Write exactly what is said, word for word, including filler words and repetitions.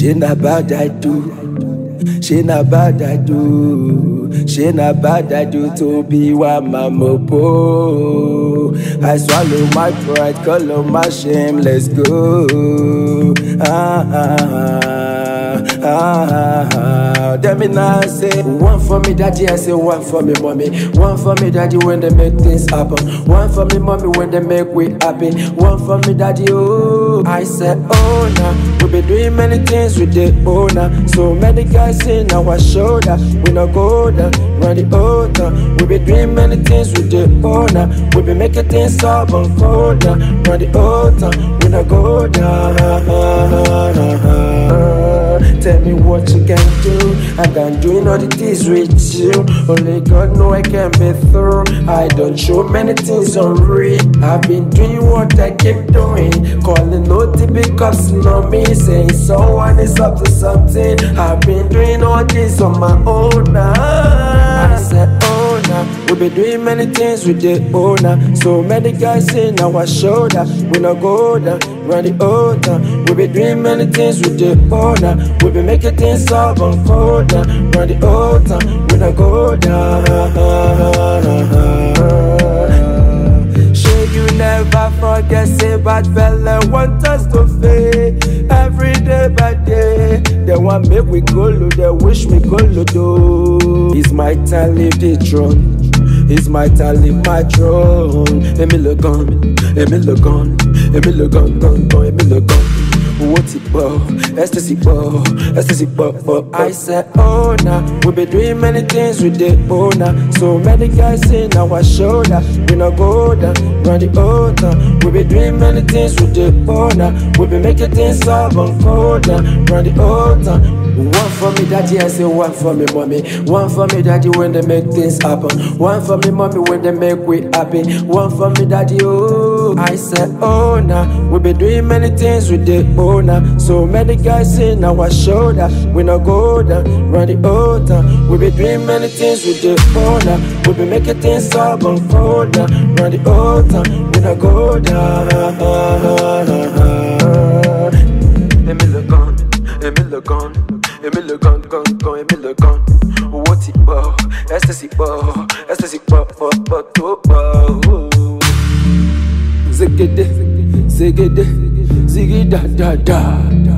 She na bad I do, she na bad I do, she na bad I do to be one mamopo. I swallow my pride, color my shame, let's go. Ah ah ah ah ah. Tell me now, say one for me daddy, I say one for me mommy. One for me daddy when they make things happen. One for me mommy when they make we happy. One for me daddy, oh I say oh nah. We be doing many things with the owner. So many guys in our shoulder. We no go down, run the order. We be doing many things with the owner. We be making things up and colder. Run the order, we no go down. Tell me what you can do. I can do all the things with you. Only God know I can be through. I don't show many things on read. I've been doing what I keep doing. Calling O T B cops, no me. Saying someone is up to something. I've been doing all this on my own now. I said oh now. We be doing many things with the owner. So many guys in our shoulder. We no go down, run the order. We be doing many things with the owner. We be making things up and colder. Run the order, we don't go down. Shake you never forget, say bad fella want us to fail. Every day by day, they want make we go low, they wish we go low though. It's my time, leave the throne. It's my time, leave my throne. Emilogon, Emilogon, Emilogon, Gon, Gon, Emilogon. What's it for? Ecstasy for, ecstasy for, for. I said, oh nah, we be doing many things with the owner. So many guys in our shoulder. We no go down, run the order. We be doing many things with the owner. We be making things up and colder. Run the order. One for me daddy, I say one for me mommy. One for me daddy when they make things happen. One for me mommy when they make we happy. One for me daddy, oh I say oh nah. We be doing many things with the owner. So many guys in our shoulder. We no go down, run the order. We be doing many things with the owner. We be making things up and colder. Run the order, we no go down. Emilogon, Emilogon, Emilogon, gon, gon, Emilogon. What's it for? Ecstasy for, ecstasy for, for, for, for. Ziggy, ziggy, ziggy, da, da, da.